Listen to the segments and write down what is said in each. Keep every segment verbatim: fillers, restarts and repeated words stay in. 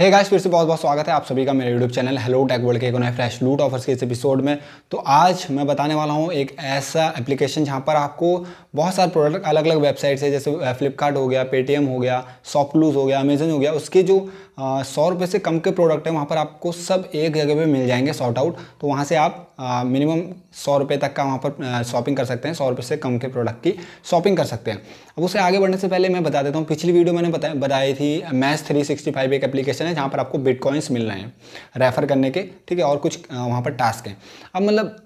Hey guys, फिर से बहुत बहुत स्वागत है आप सभी का मेरे YouTube channel Hello Tech World के एक नए फ्रेश लूट ऑफर्स के इस एपिसोड में। तो आज मैं बताने वाला हूं एक ऐसा एप्लीकेशन जहां पर आपको बहुत सारे प्रोडक्ट अलग अलग वेबसाइट से, जैसे फ्लिपकार्ट हो गया, पेटीएम हो गया, शॉपक्लूज हो गया, अमेजन हो गया, उसके जो सौ रुपये से कम के प्रोडक्ट हैं वहाँ पर आपको सब एक जगह पर मिल जाएंगे सॉर्ट आउट। तो वहाँ से आप मिनिमम सौ रुपये तक का वहाँ पर शॉपिंग कर सकते हैं, सौ रुपये से कम के प्रोडक्ट की शॉपिंग कर सकते हैं। अब उससे आगे बढ़ने से पहले मैं बता देता हूँ, पिछली वीडियो मैंने बताया बताई थी मैच थ्री सिक्सटी फाइव एक एप्लीकेशन है जहाँ पर आपको बिटकॉइंस मिल रहे हैं रेफर करने के, ठीक है, और कुछ वहाँ पर टास्क हैं। अब मतलब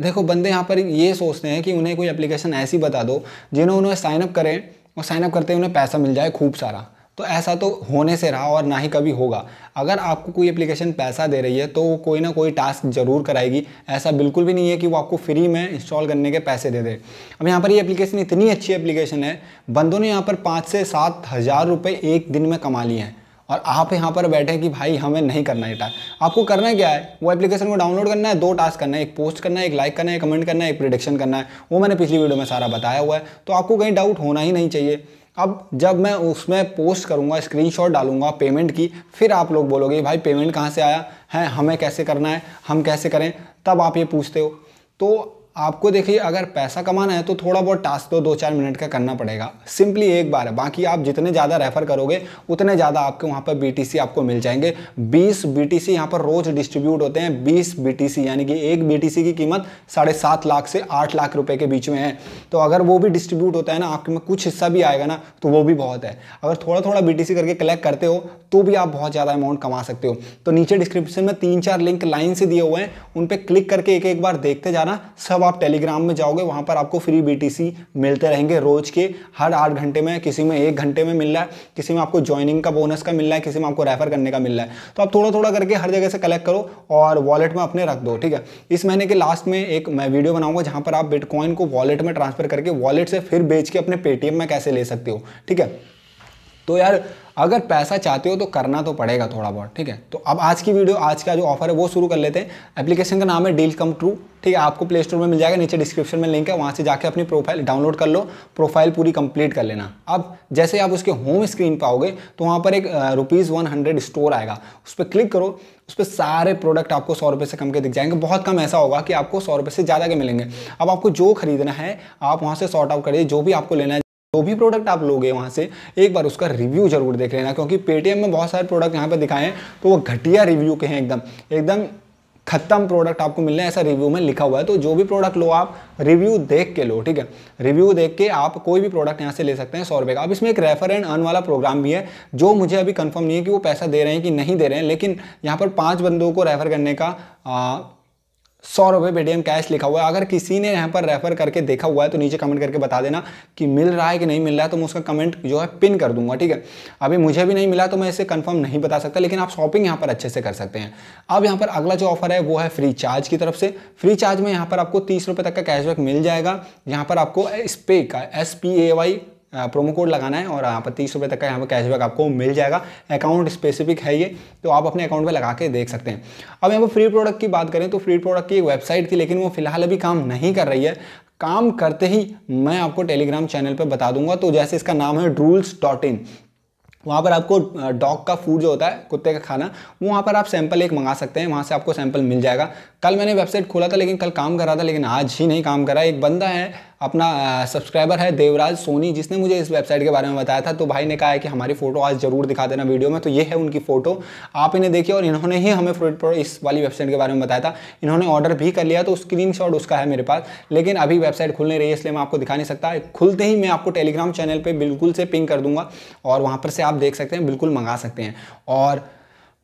देखो, बंदे यहाँ पर ये सोचते हैं कि उन्हें कोई एप्लीकेशन ऐसी बता दो जिन्हें उन्हें साइनअप करें और साइनअप करते ही उन्हें पैसा मिल जाए खूब सारा। तो ऐसा तो होने से रहा और ना ही कभी होगा। अगर आपको कोई एप्लीकेशन पैसा दे रही है तो वो कोई ना कोई टास्क जरूर कराएगी। ऐसा बिल्कुल भी नहीं है कि वो आपको फ्री में इंस्टॉल करने के पैसे दे दे। अब यहाँ पर ये एप्लीकेशन इतनी अच्छी एप्लीकेशन है, बंदों ने यहाँ पर पाँच से सात हज़ार रुपये एक दिन में कमा लिए हैं और आप यहाँ पर बैठे हैं कि भाई हमें नहीं करना है टास्क। आपको करना क्या है, वो एप्लीकेशन को डाउनलोड करना है, दो टास्क करना है, एक पोस्ट करना है, एक लाइक करना है, एक कमेंट करना है, एक प्रेडिक्शन करना है। वो मैंने पिछली वीडियो में सारा बताया हुआ है, तो आपको कहीं डाउट होना ही नहीं चाहिए। अब जब मैं उसमें पोस्ट करूंगा, स्क्रीनशॉट डालूंगा पेमेंट की, फिर आप लोग बोलोगे भाई पेमेंट कहाँ से आया है, हमें कैसे करना है, हम कैसे करें, तब आप ये पूछते हो। तो आपको देखिए, अगर पैसा कमाना है तो थोड़ा बहुत टास्क तो दो चार मिनट का करना पड़ेगा, सिंपली एक बार। बाकी आप जितने ज़्यादा रेफर करोगे उतने ज़्यादा आपके वहाँ पर बीटीसी आपको मिल जाएंगे। बीस बीटीसी यहाँ पर रोज़ डिस्ट्रीब्यूट होते हैं। बीस बीटीसी यानी कि एक बीटीसी की कीमत साढ़े सात लाख से आठ लाख रुपये के बीच में है। तो अगर वो भी डिस्ट्रीब्यूट होता है ना, आपके में कुछ हिस्सा भी आएगा ना, तो वो भी बहुत है। अगर थोड़ा थोड़ा बीटीसी करके कलेक्ट करते हो तो भी आप बहुत ज़्यादा अमाउंट कमा सकते हो। तो नीचे डिस्क्रिप्शन में तीन चार लिंक लाइन से दिए हुए हैं, उन पर क्लिक करके एक एक बार देखते जाना। सब आप टेलीग्राम में जाओगे, वहाँ पर आपको फ्री बीटीसी मिलते रहेंगे रोज के, हर आठ घंटे में। किसी में एक घंटे में मिल रहा है, किसी में आपको ज्वाइनिंग का बोनस का मिल रहा है, किसी में आपको रेफर करने का मिल रहा है। तो आप थोड़ा थोड़ा करके हर जगह से कलेक्ट करो और वॉलेट में अपने रख दो, ठीक है। इस महीने के लास्ट में एक मैं वीडियो बनाऊंगा जहाँ पर आप बिटकॉइन को वॉलेट में ट्रांसफर करके वॉलेट से फिर बेच के अपने पेटीएम में कैसे ले सकते हो, ठीक है। तो यार अगर पैसा चाहते हो तो करना तो पड़ेगा थोड़ा बहुत, ठीक है। तो अब आज की वीडियो, आज का जो ऑफर है वो शुरू कर लेते हैं। एप्लीकेशन का नाम है डील.कॉम ट्रू, ठीक है। आपको प्ले स्टोर में मिल जाएगा, नीचे डिस्क्रिप्शन में लिंक है, वहाँ से जाके अपनी प्रोफाइल डाउनलोड कर लो, प्रोफाइल पूरी कंप्लीट कर लेना। अब जैसे आप उसके होम स्क्रीन पर आओगे तो वहाँ पर एक रुपीज़ वन हंड्रेड स्टोर आएगा, उस पर क्लिक करो। उस पर सारे प्रोडक्ट आपको सौ रुपये से कम के दिख जाएंगे। बहुत कम ऐसा होगा कि आपको सौ रुपये से ज़्यादा के मिलेंगे। अब आपको जो खरीदना है आप वहाँ से सॉर्ट आउट करिए, जो भी आपको लेना है। जो भी प्रोडक्ट आप लोगे वहाँ से एक बार उसका रिव्यू जरूर देख लेना, क्योंकि पेटीएम में बहुत सारे प्रोडक्ट यहाँ पर दिखाए हैं तो वो घटिया रिव्यू के हैं, एकदम एकदम खत्म प्रोडक्ट आपको मिलने ऐसा रिव्यू में लिखा हुआ है। तो जो भी प्रोडक्ट लो आप रिव्यू देख के लो, ठीक है। रिव्यू देख के आप कोई भी प्रोडक्ट यहाँ से ले सकते हैं सौ रुपये का। अब इसमें एक रेफर एंड अर्न वाला प्रोग्राम भी है, जो मुझे अभी कंफर्म नहीं है कि वो पैसा दे रहे हैं कि नहीं दे रहे हैं, लेकिन यहाँ पर पाँच बंदों को रेफर करने का आ, सौ रुपये पेटीएम कैश लिखा हुआ है। अगर किसी ने यहाँ पर रेफर करके देखा हुआ है तो नीचे कमेंट करके बता देना कि मिल रहा है कि नहीं मिल रहा है, तो मैं उसका कमेंट जो है पिन कर दूंगा, ठीक है। अभी मुझे भी नहीं मिला तो मैं इसे कंफर्म नहीं बता सकता, लेकिन आप शॉपिंग यहाँ पर अच्छे से कर सकते हैं। अब यहाँ पर अगला जो ऑफर है वो है फ्री चार्ज की तरफ से। फ्री चार्ज में यहाँ पर आपको तीस रुपये तक का कैशबैक मिल जाएगा। यहाँ पर आपको स्पे का S P A Y promo code लगाना है और यहाँ पर तीस रुपये तक का यहाँ पर कैशबैक आपको मिल जाएगा। अकाउंट स्पेसिफिक है ये, तो आप अपने अकाउंट पे लगा के देख सकते हैं। अब यहाँ पर फ्री प्रोडक्ट की बात करें तो फ्री प्रोडक्ट की एक वेबसाइट थी, लेकिन वो फिलहाल अभी काम नहीं कर रही है। काम करते ही मैं आपको टेलीग्राम चैनल पर बता दूंगा। तो जैसे इसका नाम है ड्रूल्स डॉट इन, वहाँ पर आपको डॉग का फूड जो होता है, कुत्ते का खाना, वो वहाँ पर आप सैंपल एक मंगा सकते हैं, वहाँ से आपको सैंपल मिल जाएगा। कल मैंने वेबसाइट खोला था, लेकिन कल काम कर रहा था, लेकिन आज ही नहीं काम कर रहा। एक बंदा है अपना सब्सक्राइबर है देवराज सोनी, जिसने मुझे इस वेबसाइट के बारे में बताया था। तो भाई ने कहा है कि हमारी फ़ोटो आज जरूर दिखा देना वीडियो में। तो ये है उनकी फ़ोटो, आप इन्हें देखिए, और इन्होंने ही हमें फ्रूट प्रो इस वाली वेबसाइट के बारे में बताया था। इन्होंने ऑर्डर भी कर लिया, तो स्क्रीनशॉट उसका है मेरे पास, लेकिन अभी वेबसाइट खुल नहीं रही है इसलिए मैं आपको दिखा नहीं सकता। खुलते ही मैं आपको टेलीग्राम चैनल पर बिल्कुल से पिंग कर दूंगा और वहाँ पर से आप देख सकते हैं, बिल्कुल मंगा सकते हैं। और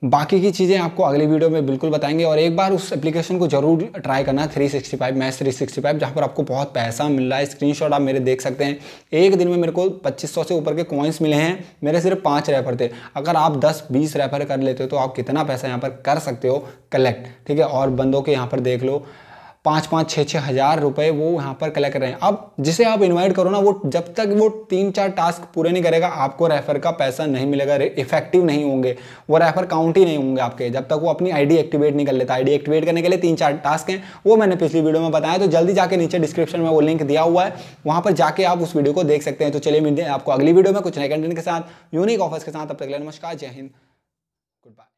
बाकी की चीज़ें आपको अगली वीडियो में बिल्कुल बताएंगे। और एक बार उस एप्लीकेशन को जरूर ट्राई करना, three sixty five match three sixty five, जहाँ पर आपको बहुत पैसा मिल रहा है। स्क्रीनशॉट आप मेरे देख सकते हैं। एक दिन में मेरे को पच्चीस सौ से ऊपर के कॉइन्स मिले हैं, मेरे सिर्फ पाँच रेफर थे। अगर आप दस बीस रेफर कर लेते हो तो आप कितना पैसा यहाँ पर कर सकते हो कलेक्ट, ठीक है। और बंदों के यहाँ पर देख लो पाँच पाँच छः छः हज़ार रुपये वो यहाँ पर कलेक्ट कर रहे हैं। अब जिसे आप इनवाइट करो ना, वो जब तक वो तीन चार टास्क पूरे नहीं करेगा आपको रेफर का पैसा नहीं मिलेगा, इफेक्टिव नहीं होंगे, वो रेफर काउंट ही नहीं होंगे आपके, जब तक वो अपनी आईडी एक्टिवेट नहीं कर लेता। आईडी एक्टिवेट करने के लिए तीन चार टास्क हैं, वो मैंने पिछली वीडियो में बताया। तो जल्दी जाके नीचे डिस्क्रिप्शन में वो लिंक दिया हुआ है, वहाँ पर जाके आप उस वीडियो को देख सकते हैं। तो चलिए मिलते हैं आपको अगली वीडियो में कुछ नए कंटेंट के साथ, यूनिक ऑफर्स के साथ। तब तक के लिए नमस्कार, जय हिंद, गुड बाय। Bye-bye.